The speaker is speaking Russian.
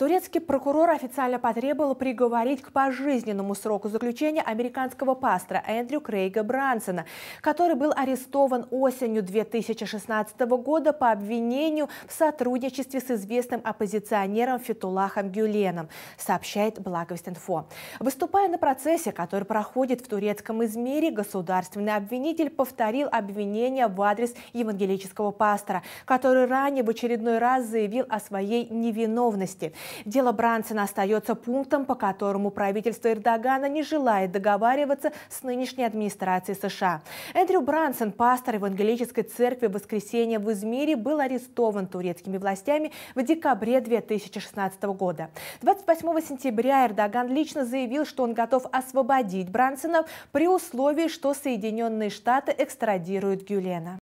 Турецкий прокурор официально потребовал приговорить к пожизненному сроку заключения американского пастора Эндрю Крейга Брансона, который был арестован осенью 2016 года по обвинению в сотрудничестве с известным оппозиционером Фетуллахом Гюленом, сообщает Благовест.Инфо. Выступая на процессе, который проходит в турецком Измире, государственный обвинитель повторил обвинения в адрес евангелического пастора, который ранее в очередной раз заявил о своей невиновности. Дело Брансона остается пунктом, по которому правительство Эрдогана не желает договариваться с нынешней администрацией США. Эндрю Брансон, пастор евангелической церкви «Воскресенье» в Измире, был арестован турецкими властями в декабре 2016 года. 28 сентября Эрдоган лично заявил, что он готов освободить Брансона при условии, что Соединенные Штаты экстрадируют Гюлена.